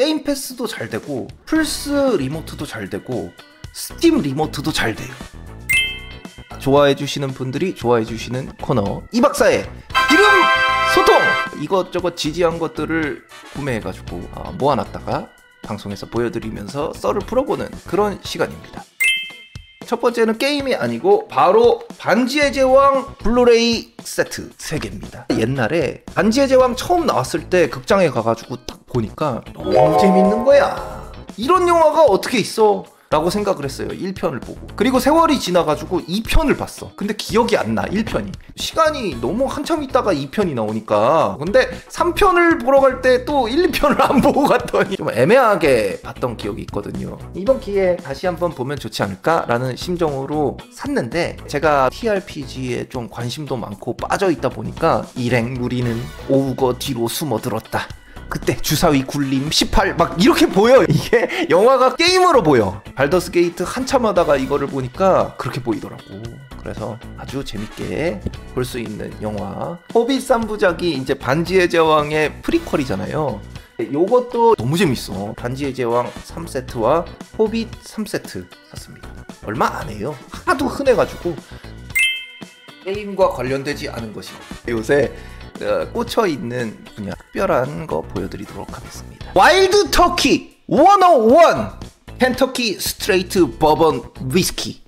게임 패스도 잘 되고 플스 리모트도 잘 되고 스팀 리모트도 잘 돼요. 좋아해주시는 분들이 좋아해주시는 코너, 이박사의 기름 소통! 이것저것 지지한 것들을 구매해가지고 모아놨다가 방송에서 보여드리면서 썰을 풀어보는 그런 시간입니다. 첫 번째는 게임이 아니고 바로 반지의 제왕 블루레이 세트 3개입니다. 옛날에 반지의 제왕 처음 나왔을 때 극장에 가가지고 딱 보니까 너무 재밌는 거야. 이런 영화가 어떻게 있어? 라고 생각을 했어요. 1편을 보고. 그리고 세월이 지나가지고 2편을 봤어. 근데 기억이 안 나, 1편이. 시간이 너무 한참 있다가 2편이 나오니까. 근데 3편을 보러 갈 때 또 1, 2편을 안 보고 갔더니 좀 애매하게 봤던 기억이 있거든요. 이번 기회에 다시 한번 보면 좋지 않을까라는 심정으로 샀는데, 제가 TRPG에 좀 관심도 많고 빠져있다 보니까 일행 무리는 오우거 뒤로 숨어들었다. 그때 주사위 굴림 18 막 이렇게 보여. 이게 영화가 게임으로 보여. 발더스 게이트 한참 하다가 이거를 보니까 그렇게 보이더라고. 그래서 아주 재밌게 볼 수 있는 영화. 호빗 3부작이 이제 반지의 제왕의 프리퀄이잖아요. 요것도 너무 재밌어. 반지의 제왕 3세트와 호빗 3세트 샀습니다. 얼마 안 해요. 하도 흔해가지고. 게임과 관련되지 않은 것이 요새 꽂혀있는 분야 특별한 거 보여드리도록 하겠습니다. 와일드 터키 101 펜터키 스트레이트 버번 위스키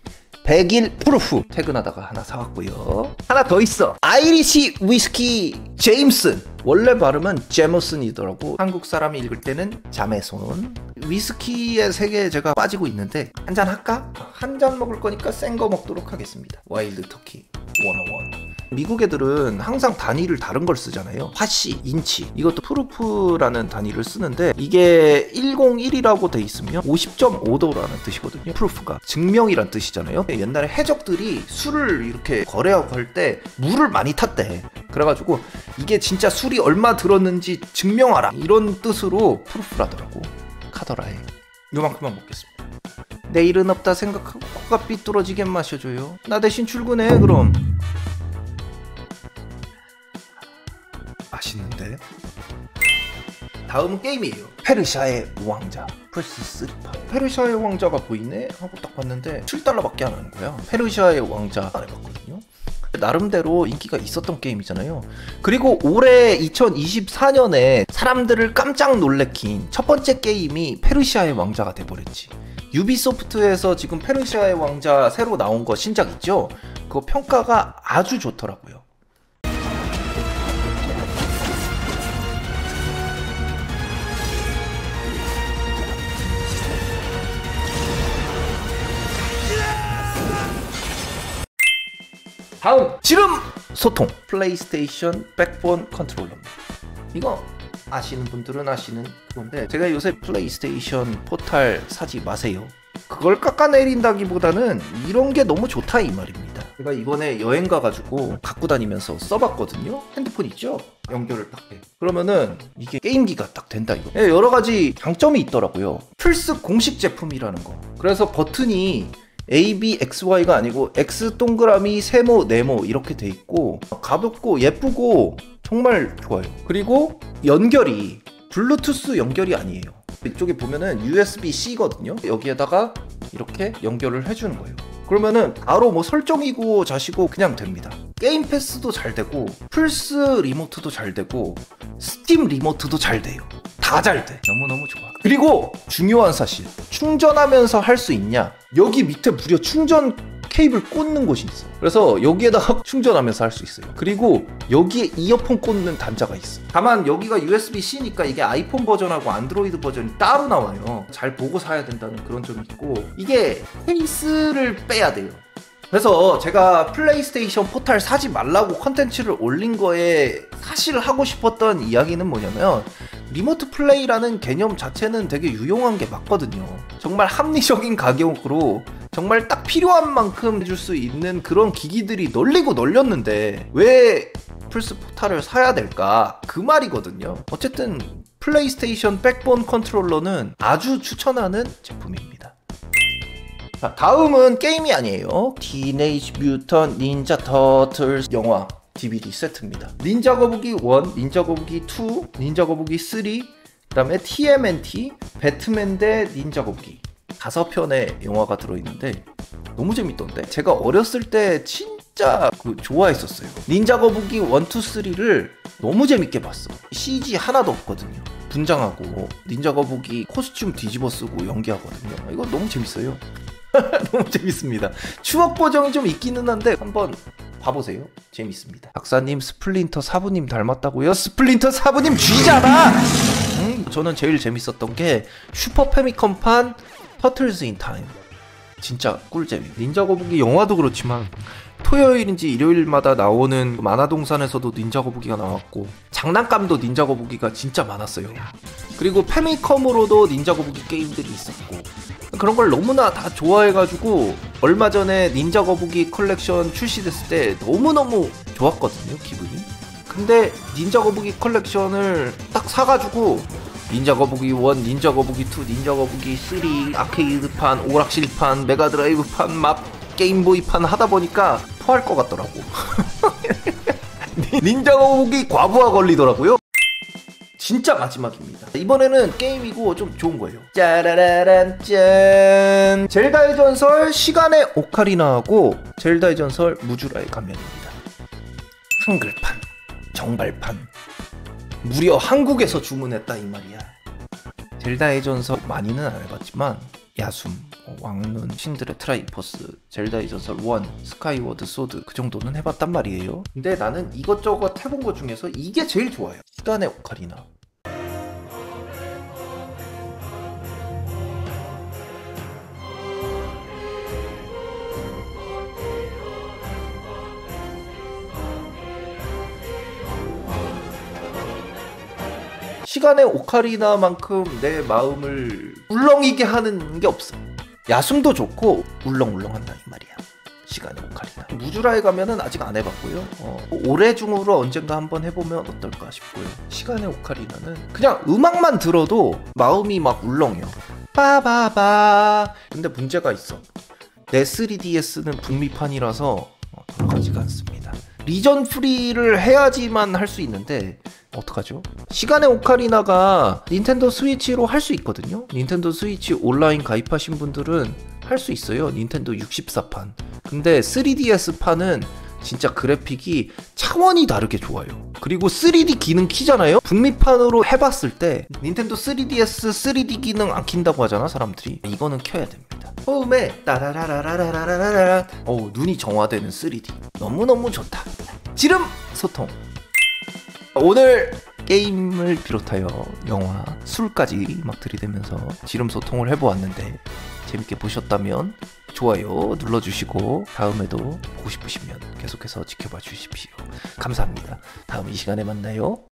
100일 프루프 퇴근하다가 하나 사왔고요. 하나 더 있어. 아이리시 위스키 제임슨. 원래 발음은 제머슨이더라고. 한국 사람이 읽을 때는 자매손. 위스키의 세계에 제가 빠지고 있는데 한잔 할까? 한 잔 먹을 거니까 센 거 먹도록 하겠습니다. 와일드 터키 101. 미국 애들은 항상 단위를 다른 걸 쓰잖아요. 화씨, 인치, 이것도 프루프라는 단위를 쓰는데 이게 101이라고 돼 있으면 50.5도라는 뜻이거든요. 프루프가 증명이란 뜻이잖아요. 옛날에 해적들이 술을 이렇게 거래하고 할 때 물을 많이 탔대. 그래가지고 이게 진짜 술이 얼마 들었는지 증명하라, 이런 뜻으로 프루프라더라고. 카더라에 요만큼만 먹겠습니다. 내일은 없다 생각하고 코가 삐뚤어지게 마셔줘요. 나 대신 출근해. 그럼 맛있는데? 다음은 게임이에요. 페르시아의 왕자 플스 3판. 페르시아의 왕자가 보이네? 하고 딱 봤는데 $7밖에 안 하는 거야. 페르시아의 왕자 안 해봤거든요. 나름대로 인기가 있었던 게임이잖아요. 그리고 올해 2024년에 사람들을 깜짝 놀래킨 첫 번째 게임이 페르시아의 왕자가 돼버렸지. 유비소프트에서 지금 페르시아의 왕자 새로 나온 거 신작 있죠? 그거 평가가 아주 좋더라고요. 다음 지름 소통, 플레이스테이션 백본 컨트롤러입니다. 이거 아시는 분들은 아시는 건데, 제가 요새 플레이스테이션 포탈 사지 마세요. 그걸 깎아내린다기보다는 이런 게 너무 좋다 이 말입니다. 제가 이번에 여행 가가지고 갖고 다니면서 써봤거든요. 핸드폰 있죠? 연결을 딱 해. 그러면은 이게 게임기가 딱 된다 이거. 여러 가지 장점이 있더라고요. 플스 공식 제품이라는 거. 그래서 버튼이 A, B, X, Y가 아니고 X 동그라미, 세모, 네모 이렇게 돼 있고 가볍고 예쁘고 정말 좋아요. 그리고 연결이 블루투스 연결이 아니에요. 이쪽에 보면은 USB-C거든요. 여기에다가 이렇게 연결을 해주는 거예요. 그러면은 바로 뭐 설정이고 자시고 그냥 됩니다. 게임 패스도 잘 되고 플스 리모트도 잘 되고 스팀 리모트도 잘 돼요. 다 잘 돼. 너무너무 좋아. 그리고 중요한 사실, 충전하면서 할 수 있냐? 여기 밑에 무려 충전 케이블 꽂는 곳이 있어. 그래서 여기에다가 충전하면서 할 수 있어요. 그리고 여기에 이어폰 꽂는 단자가 있어. 다만 여기가 USB-C니까 이게 아이폰 버전하고 안드로이드 버전이 따로 나와요. 잘 보고 사야 된다는 그런 점이 있고, 이게 케이스를 빼야 돼요. 그래서 제가 플레이스테이션 포탈 사지 말라고 컨텐츠를 올린 거에 사실 하고 싶었던 이야기는 뭐냐면, 리모트 플레이라는 개념 자체는 되게 유용한 게 맞거든요. 정말 합리적인 가격으로 정말 딱 필요한 만큼 해줄 수 있는 그런 기기들이 널리고 널렸는데 왜 플스 포탈을 사야 될까? 그 말이거든요. 어쨌든 플레이스테이션 백본 컨트롤러는 아주 추천하는 제품입니다. 자, 다음은 게임이 아니에요. Teenage Mutant Ninja Turtles 영화 DVD 세트입니다. 닌자 거북이 1, 닌자 거북이 2, 닌자 거북이 3, 그 다음에 TMNT 배트맨 대 닌자 거북이 5편의 영화가 들어있는데 너무 재밌던데, 제가 어렸을 때 진짜 좋아했었어요. 닌자 거북이 1, 2, 3를 너무 재밌게 봤어. CG 하나도 없거든요. 분장하고 닌자 거북이 코스튬 뒤집어 쓰고 연기하거든요. 이거 너무 재밌어요. 너무 재밌습니다. 추억 버전이 좀 있기는 한데 한번 봐보세요. 재밌습니다. 박사님 스플린터 사부님 닮았다고요? 스플린터 사부님 쥐잖아! 저는 제일 재밌었던 게 슈퍼 패미컴판 터틀스 인 타임. 진짜 꿀잼이. 닌자 거북이 영화도 그렇지만 토요일인지 일요일마다 나오는 만화동산에서도 닌자 거북이가 나왔고 장난감도 닌자 거북이가 진짜 많았어요. 그리고 패미컴으로도 닌자 거북이 게임들이 있었고 그런 걸 너무나 다 좋아해가지고 얼마 전에 닌자 거북이 컬렉션 출시됐을 때 너무너무 좋았거든요, 기분이. 근데 닌자 거북이 컬렉션을 딱 사가지고 닌자 거북이 1, 닌자 거북이 2, 닌자 거북이 3, 아케이드판, 오락실판, 메가드라이브판, 막 게임보이판 하다보니까 토할 것 같더라고. 닌자 거북이 과부하 걸리더라고요. 진짜 마지막입니다. 이번에는 게임이고 좀 좋은 거예요. 짜라라란 짠. 젤다의 전설 시간의 오카리나하고 젤다의 전설 무주라의 감면입니다. 한글판, 정발판. 무려 한국에서 주문했다 이 말이야. 젤다의 전설 많이는 안 해봤지만 야숨, 왕눈, 신들의 트라이포스, 젤다의 전설 1, 스카이워드 소드 그 정도는 해봤단 말이에요. 근데 나는 이것저것 해본 것 중에서 이게 제일 좋아요. 시간의 오카리나. 시간의 오카리나만큼 내 마음을 울렁이게 하는 게 없어. 야숨도 좋고 울렁울렁한다 이 말이야. 시간의 오카리나. 무주라에 가면은 아직 안 해봤고요. 올해 중으로 언젠가 한번 해보면 어떨까 싶고요. 시간의 오카리나는 그냥 음악만 들어도 마음이 막 울렁해요. 빠바바. 근데 문제가 있어. 내 3DS는 북미판이라서 돌아가지가 않습니다. 리전 프리를 해야지만 할 수 있는데 어떡하죠? 시간의 오카리나가 닌텐도 스위치로 할 수 있거든요. 닌텐도 스위치 온라인 가입하신 분들은 할 수 있어요. 닌텐도 64판. 근데 3DS판은 진짜 그래픽이 차원이 다르게 좋아요. 그리고 3D 기능 키잖아요. 북미판으로 해봤을 때 닌텐도 3DS 3D 기능 안 킨다고 하잖아 사람들이. 이거는 켜야 됩니다. 처음에 따라라라라라라라라 어우 눈이 정화되는 3D 너무너무 좋다. 지름 소통. 오늘 게임을 비롯하여 영화, 술까지 막 들이대면서 지름 소통을 해보았는데 재밌게 보셨다면 좋아요 눌러주시고 다음에도 보고 싶으시면 계속해서 지켜봐 주십시오. 감사합니다. 다음 이 시간에 만나요.